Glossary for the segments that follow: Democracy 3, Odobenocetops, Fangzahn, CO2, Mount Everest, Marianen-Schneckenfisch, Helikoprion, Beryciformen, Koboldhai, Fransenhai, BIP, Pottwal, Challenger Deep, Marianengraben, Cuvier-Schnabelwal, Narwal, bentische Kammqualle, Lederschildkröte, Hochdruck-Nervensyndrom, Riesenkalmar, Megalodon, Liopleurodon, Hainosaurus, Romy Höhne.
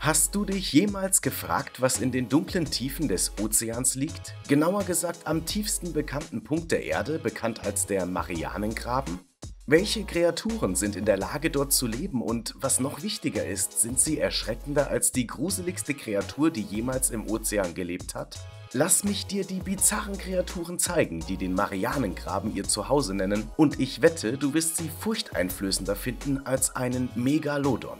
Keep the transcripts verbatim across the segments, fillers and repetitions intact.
Hast du dich jemals gefragt, was in den dunklen Tiefen des Ozeans liegt? Genauer gesagt am tiefsten bekannten Punkt der Erde, bekannt als der Marianengraben? Welche Kreaturen sind in der Lage, dort zu leben und, was noch wichtiger ist, sind sie erschreckender als die gruseligste Kreatur, die jemals im Ozean gelebt hat? Lass mich dir die bizarren Kreaturen zeigen, die den Marianengraben ihr Zuhause nennen, und ich wette, du wirst sie furchteinflößender finden als einen Megalodon.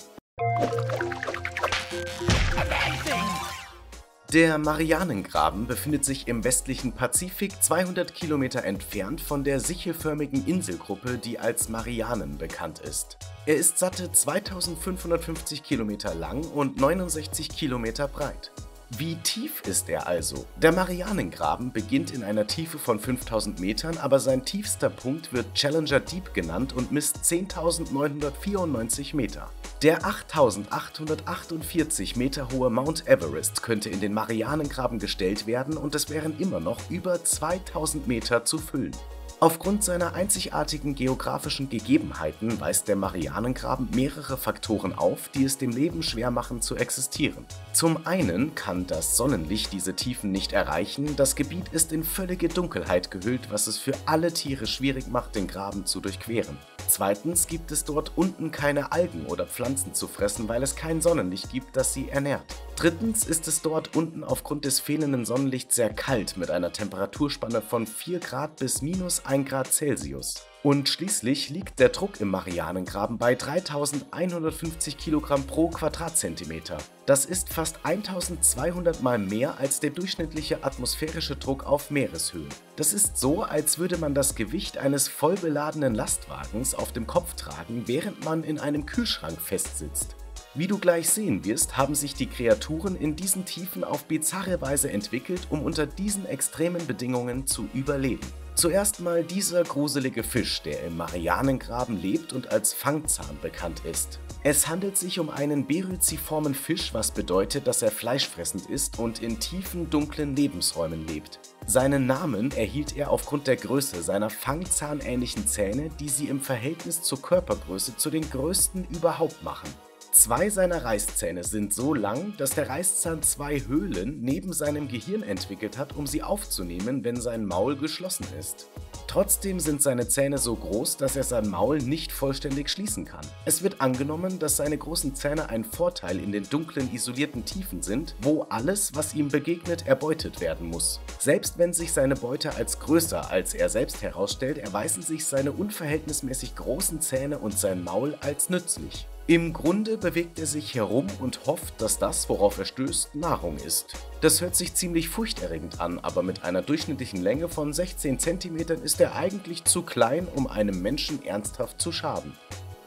Der Marianengraben befindet sich im westlichen Pazifik zweihundert Kilometer entfernt von der sichelförmigen Inselgruppe, die als Marianen bekannt ist. Er ist satte zweitausendfünfhundertfünfzig Kilometer lang und neunundsechzig Kilometer breit. Wie tief ist er also? Der Marianengraben beginnt in einer Tiefe von fünftausend Metern, aber sein tiefster Punkt wird Challenger Deep genannt und misst zehntausendneunhundertvierundneunzig Meter. Der achttausendachthundertachtundvierzig Meter hohe Mount Everest könnte in den Marianengraben gestellt werden und es wären immer noch über zweitausend Meter zu füllen. Aufgrund seiner einzigartigen geografischen Gegebenheiten weist der Marianengraben mehrere Faktoren auf, die es dem Leben schwer machen zu existieren. Zum einen kann das Sonnenlicht diese Tiefen nicht erreichen, das Gebiet ist in völlige Dunkelheit gehüllt, was es für alle Tiere schwierig macht, den Graben zu durchqueren. Zweitens gibt es dort unten keine Algen oder Pflanzen zu fressen, weil es kein Sonnenlicht gibt, das sie ernährt. Drittens ist es dort unten aufgrund des fehlenden Sonnenlichts sehr kalt mit einer Temperaturspanne von vier Grad bis minus ein Grad Celsius. Und schließlich liegt der Druck im Marianengraben bei dreitausendeinhundertfünfzig Kilogramm pro Quadratzentimeter. Das ist fast eintausendzweihundert Mal mehr als der durchschnittliche atmosphärische Druck auf Meereshöhe. Das ist so, als würde man das Gewicht eines voll beladenen Lastwagens auf dem Kopf tragen, während man in einem Kühlschrank festsitzt. Wie du gleich sehen wirst, haben sich die Kreaturen in diesen Tiefen auf bizarre Weise entwickelt, um unter diesen extremen Bedingungen zu überleben. Zuerst mal dieser gruselige Fisch, der im Marianengraben lebt und als Fangzahn bekannt ist. Es handelt sich um einen beryciformen Fisch, was bedeutet, dass er fleischfressend ist und in tiefen, dunklen Lebensräumen lebt. Seinen Namen erhielt er aufgrund der Größe seiner fangzahnähnlichen Zähne, die sie im Verhältnis zur Körpergröße zu den größten überhaupt machen. Zwei seiner Reißzähne sind so lang, dass der Reißzahn zwei Höhlen neben seinem Gehirn entwickelt hat, um sie aufzunehmen, wenn sein Maul geschlossen ist. Trotzdem sind seine Zähne so groß, dass er sein Maul nicht vollständig schließen kann. Es wird angenommen, dass seine großen Zähne ein Vorteil in den dunklen, isolierten Tiefen sind, wo alles, was ihm begegnet, erbeutet werden muss. Selbst wenn sich seine Beute als größer als er selbst herausstellt, erweisen sich seine unverhältnismäßig großen Zähne und sein Maul als nützlich. Im Grunde bewegt er sich herum und hofft, dass das, worauf er stößt, Nahrung ist. Das hört sich ziemlich furchterregend an, aber mit einer durchschnittlichen Länge von sechzehn Zentimeter ist er eigentlich zu klein, um einem Menschen ernsthaft zu schaden.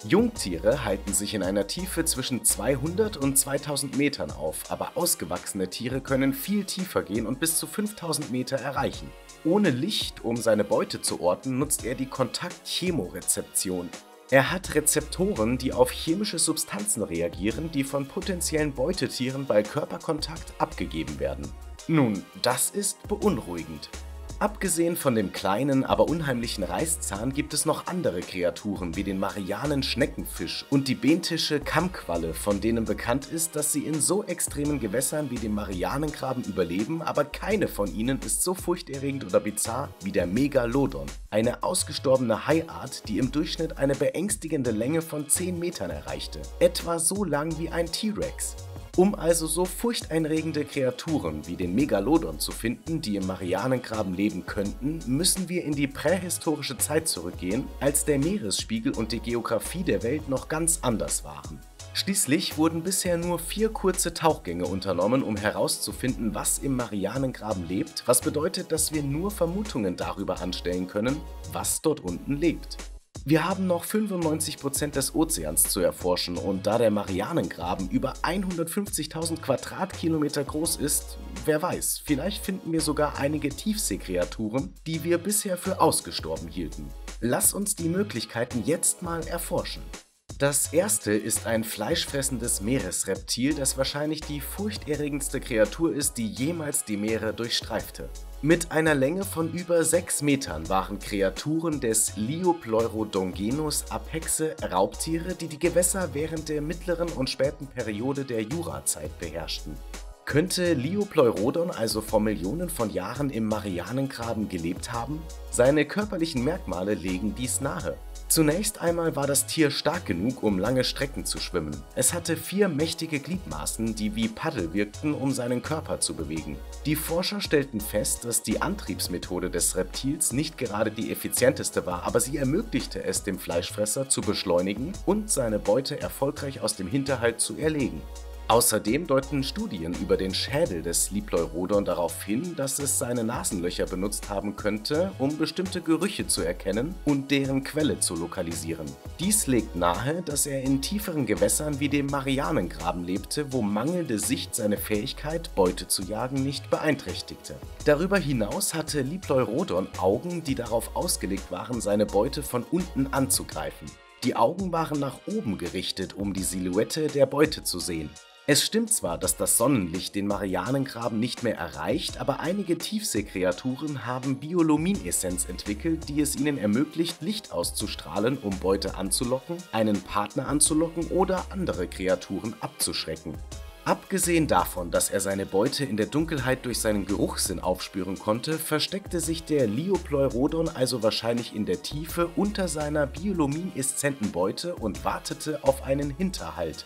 Jungtiere halten sich in einer Tiefe zwischen zweihundert und zweitausend Metern auf, aber ausgewachsene Tiere können viel tiefer gehen und bis zu fünftausend Meter erreichen. Ohne Licht, um seine Beute zu orten, nutzt er die Kontakt-Chemorezeption. Er hat Rezeptoren, die auf chemische Substanzen reagieren, die von potenziellen Beutetieren bei Körperkontakt abgegeben werden. Nun, das ist beunruhigend. Abgesehen von dem kleinen, aber unheimlichen Reißzahn gibt es noch andere Kreaturen wie den Marianen-Schneckenfisch und die bentische Kammqualle, von denen bekannt ist, dass sie in so extremen Gewässern wie dem Marianengraben überleben, aber keine von ihnen ist so furchterregend oder bizarr wie der Megalodon. Eine ausgestorbene Haiart, die im Durchschnitt eine beängstigende Länge von zehn Metern erreichte, etwa so lang wie ein T-Rex. Um also so furchteinregende Kreaturen wie den Megalodon zu finden, die im Marianengraben leben könnten, müssen wir in die prähistorische Zeit zurückgehen, als der Meeresspiegel und die Geografie der Welt noch ganz anders waren. Schließlich wurden bisher nur vier kurze Tauchgänge unternommen, um herauszufinden, was im Marianengraben lebt, was bedeutet, dass wir nur Vermutungen darüber anstellen können, was dort unten lebt. Wir haben noch fünfundneunzig Prozent des Ozeans zu erforschen und da der Marianengraben über hundertfünfzigtausend Quadratkilometer groß ist, wer weiß, vielleicht finden wir sogar einige Tiefseekreaturen, die wir bisher für ausgestorben hielten. Lass uns die Möglichkeiten jetzt mal erforschen. Das erste ist ein fleischfressendes Meeresreptil, das wahrscheinlich die furchterregendste Kreatur ist, die jemals die Meere durchstreifte. Mit einer Länge von über sechs Metern waren Kreaturen des Liopleurodon genus Apexe Raubtiere, die die Gewässer während der mittleren und späten Periode der Jurazeit beherrschten. Könnte Liopleurodon also vor Millionen von Jahren im Marianengraben gelebt haben? Seine körperlichen Merkmale legen dies nahe. Zunächst einmal war das Tier stark genug, um lange Strecken zu schwimmen. Es hatte vier mächtige Gliedmaßen, die wie Paddel wirkten, um seinen Körper zu bewegen. Die Forscher stellten fest, dass die Antriebsmethode des Reptils nicht gerade die effizienteste war, aber sie ermöglichte es, dem Fleischfresser zu beschleunigen und seine Beute erfolgreich aus dem Hinterhalt zu erlegen. Außerdem deuten Studien über den Schädel des Liopleurodon darauf hin, dass es seine Nasenlöcher benutzt haben könnte, um bestimmte Gerüche zu erkennen und deren Quelle zu lokalisieren. Dies legt nahe, dass er in tieferen Gewässern wie dem Marianengraben lebte, wo mangelnde Sicht seine Fähigkeit, Beute zu jagen, nicht beeinträchtigte. Darüber hinaus hatte Liopleurodon Augen, die darauf ausgelegt waren, seine Beute von unten anzugreifen. Die Augen waren nach oben gerichtet, um die Silhouette der Beute zu sehen. Es stimmt zwar, dass das Sonnenlicht den Marianengraben nicht mehr erreicht, aber einige Tiefseekreaturen haben Biolumineszenz entwickelt, die es ihnen ermöglicht, Licht auszustrahlen, um Beute anzulocken, einen Partner anzulocken oder andere Kreaturen abzuschrecken. Abgesehen davon, dass er seine Beute in der Dunkelheit durch seinen Geruchssinn aufspüren konnte, versteckte sich der Liopleurodon also wahrscheinlich in der Tiefe unter seiner biolumineszenten Beute und wartete auf einen Hinterhalt.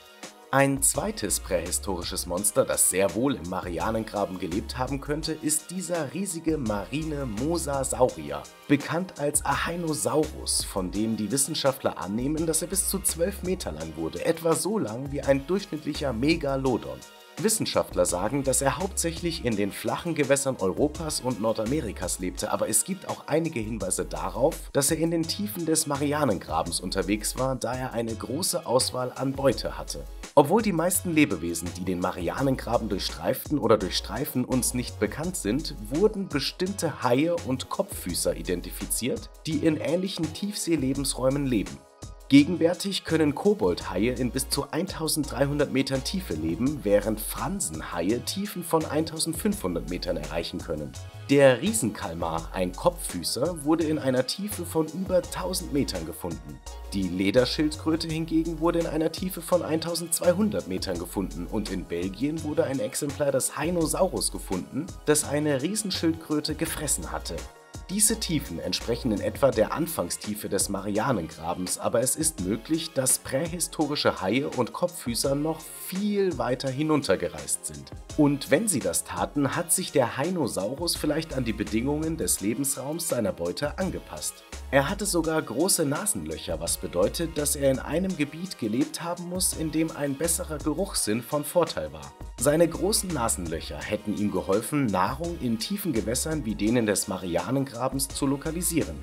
Ein zweites prähistorisches Monster, das sehr wohl im Marianengraben gelebt haben könnte, ist dieser riesige marine Mosasaurier, bekannt als Hainosaurus, von dem die Wissenschaftler annehmen, dass er bis zu zwölf Meter lang wurde, etwa so lang wie ein durchschnittlicher Megalodon. Wissenschaftler sagen, dass er hauptsächlich in den flachen Gewässern Europas und Nordamerikas lebte, aber es gibt auch einige Hinweise darauf, dass er in den Tiefen des Marianengrabens unterwegs war, da er eine große Auswahl an Beute hatte. Obwohl die meisten Lebewesen, die den Marianengraben durchstreiften oder durchstreifen, uns nicht bekannt sind, wurden bestimmte Haie und Kopffüßer identifiziert, die in ähnlichen Tiefseelebensräumen leben. Gegenwärtig können Koboldhaie in bis zu eintausenddreihundert Metern Tiefe leben, während Fransenhaie Tiefen von eintausendfünfhundert Metern erreichen können. Der Riesenkalmar, ein Kopffüßer, wurde in einer Tiefe von über tausend Metern gefunden. Die Lederschildkröte hingegen wurde in einer Tiefe von eintausendzweihundert Metern gefunden und in Belgien wurde ein Exemplar des Hainosaurus gefunden, das eine Riesenschildkröte gefressen hatte. Diese Tiefen entsprechen in etwa der Anfangstiefe des Marianengrabens, aber es ist möglich, dass prähistorische Haie und Kopffüßer noch viel weiter hinuntergereist sind. Und wenn sie das taten, hat sich der Hainosaurus vielleicht an die Bedingungen des Lebensraums seiner Beute angepasst. Er hatte sogar große Nasenlöcher, was bedeutet, dass er in einem Gebiet gelebt haben muss, in dem ein besserer Geruchssinn von Vorteil war. Seine großen Nasenlöcher hätten ihm geholfen, Nahrung in tiefen Gewässern wie denen des Marianengrabens zu lokalisieren.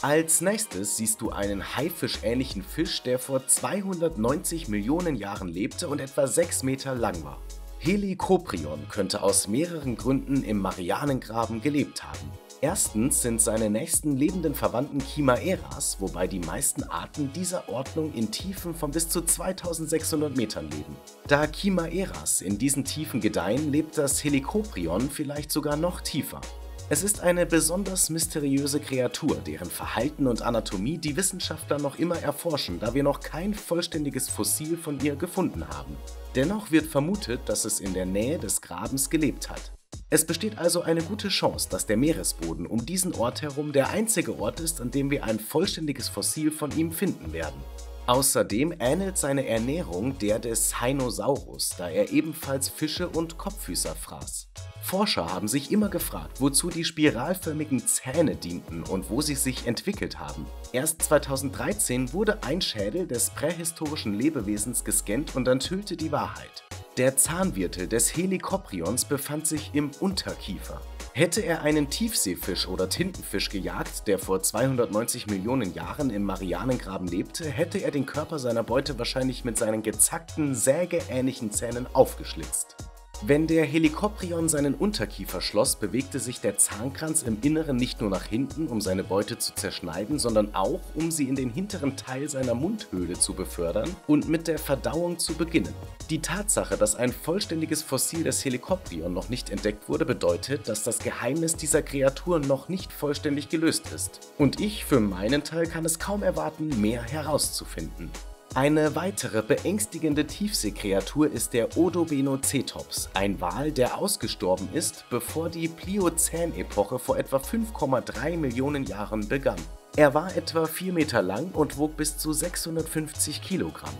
Als nächstes siehst du einen haifischähnlichen Fisch, der vor zweihundertneunzig Millionen Jahren lebte und etwa sechs Meter lang war. Helikoprion könnte aus mehreren Gründen im Marianengraben gelebt haben. Erstens sind seine nächsten lebenden Verwandten Chimäras, wobei die meisten Arten dieser Ordnung in Tiefen von bis zu zweitausendsechshundert Metern leben. Da Chimäras in diesen Tiefen gedeihen, lebt das Helikoprion vielleicht sogar noch tiefer. Es ist eine besonders mysteriöse Kreatur, deren Verhalten und Anatomie die Wissenschaftler noch immer erforschen, da wir noch kein vollständiges Fossil von ihr gefunden haben. Dennoch wird vermutet, dass es in der Nähe des Grabens gelebt hat. Es besteht also eine gute Chance, dass der Meeresboden um diesen Ort herum der einzige Ort ist, an dem wir ein vollständiges Fossil von ihm finden werden. Außerdem ähnelt seine Ernährung der des Hainosaurus, da er ebenfalls Fische und Kopffüßer fraß. Forscher haben sich immer gefragt, wozu die spiralförmigen Zähne dienten und wo sie sich entwickelt haben. Erst zweitausenddreizehn wurde ein Schädel des prähistorischen Lebewesens gescannt und enthüllte die Wahrheit. Der Zahnwirbel des Helikoprions befand sich im Unterkiefer. Hätte er einen Tiefseefisch oder Tintenfisch gejagt, der vor zweihundertneunzig Millionen Jahren im Marianengraben lebte, hätte er den Körper seiner Beute wahrscheinlich mit seinen gezackten, sägeähnlichen Zähnen aufgeschlitzt. Wenn der Helikoprion seinen Unterkiefer schloss, bewegte sich der Zahnkranz im Inneren nicht nur nach hinten, um seine Beute zu zerschneiden, sondern auch, um sie in den hinteren Teil seiner Mundhöhle zu befördern und mit der Verdauung zu beginnen. Die Tatsache, dass ein vollständiges Fossil des Helikoprion noch nicht entdeckt wurde, bedeutet, dass das Geheimnis dieser Kreatur noch nicht vollständig gelöst ist. Und ich für meinen Teil kann es kaum erwarten, mehr herauszufinden. Eine weitere beängstigende Tiefseekreatur ist der Odobenocetops, ein Wal, der ausgestorben ist, bevor die Pliozän-Epoche vor etwa fünf Komma drei Millionen Jahren begann. Er war etwa vier Meter lang und wog bis zu sechshundertfünfzig Kilogramm.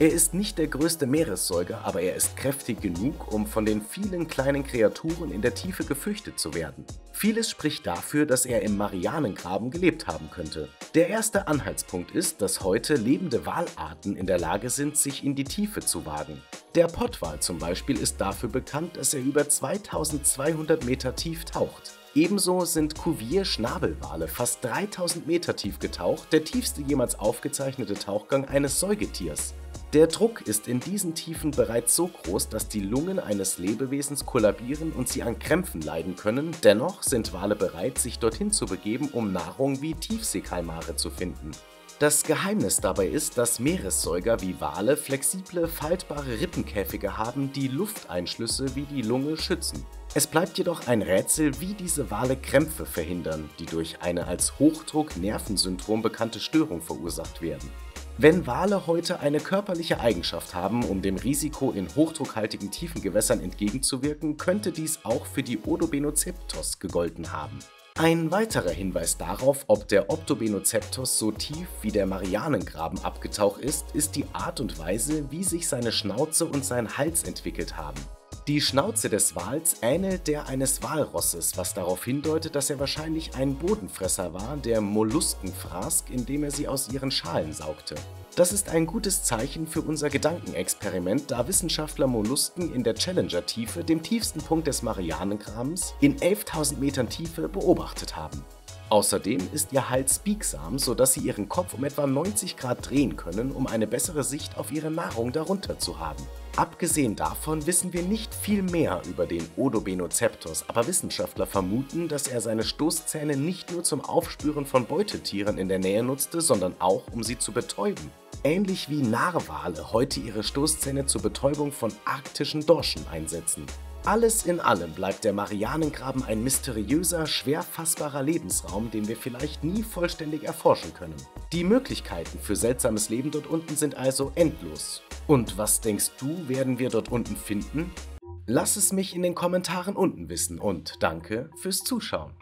Er ist nicht der größte Meeressäuger, aber er ist kräftig genug, um von den vielen kleinen Kreaturen in der Tiefe gefürchtet zu werden. Vieles spricht dafür, dass er im Marianengraben gelebt haben könnte. Der erste Anhaltspunkt ist, dass heute lebende Walarten in der Lage sind, sich in die Tiefe zu wagen. Der Pottwal zum Beispiel ist dafür bekannt, dass er über zweitausendzweihundert Meter tief taucht. Ebenso sind Cuvier-Schnabelwale fast dreitausend Meter tief getaucht, der tiefste jemals aufgezeichnete Tauchgang eines Säugetiers. Der Druck ist in diesen Tiefen bereits so groß, dass die Lungen eines Lebewesens kollabieren und sie an Krämpfen leiden können. Dennoch sind Wale bereit, sich dorthin zu begeben, um Nahrung wie Tiefseekalmare zu finden. Das Geheimnis dabei ist, dass Meeressäuger wie Wale flexible, faltbare Rippenkäfige haben, die Lufteinschlüsse wie die Lunge schützen. Es bleibt jedoch ein Rätsel, wie diese Wale Krämpfe verhindern, die durch eine als Hochdruck-Nervensyndrom bekannte Störung verursacht werden. Wenn Wale heute eine körperliche Eigenschaft haben, um dem Risiko in hochdruckhaltigen Tiefengewässern entgegenzuwirken, könnte dies auch für die Odobenoceptos gegolten haben. Ein weiterer Hinweis darauf, ob der Odobenoceptos so tief wie der Marianengraben abgetaucht ist, ist die Art und Weise, wie sich seine Schnauze und sein Hals entwickelt haben. Die Schnauze des Wals ähnelt der eines Walrosses, was darauf hindeutet, dass er wahrscheinlich ein Bodenfresser war, der Mollusken fraß, indem er sie aus ihren Schalen saugte. Das ist ein gutes Zeichen für unser Gedankenexperiment, da Wissenschaftler Mollusken in der Challenger-Tiefe, dem tiefsten Punkt des Marianengrabens, in elftausend Metern Tiefe beobachtet haben. Außerdem ist ihr Hals biegsam, sodass sie ihren Kopf um etwa neunzig Grad drehen können, um eine bessere Sicht auf ihre Nahrung darunter zu haben. Abgesehen davon wissen wir nicht viel mehr über den Odobenoceptos, aber Wissenschaftler vermuten, dass er seine Stoßzähne nicht nur zum Aufspüren von Beutetieren in der Nähe nutzte, sondern auch, um sie zu betäuben. Ähnlich wie Narwale heute ihre Stoßzähne zur Betäubung von arktischen Dorschen einsetzen. Alles in allem bleibt der Marianengraben ein mysteriöser, schwer fassbarer Lebensraum, den wir vielleicht nie vollständig erforschen können. Die Möglichkeiten für seltsames Leben dort unten sind also endlos. Und was denkst du, werden wir dort unten finden? Lass es mich in den Kommentaren unten wissen und danke fürs Zuschauen.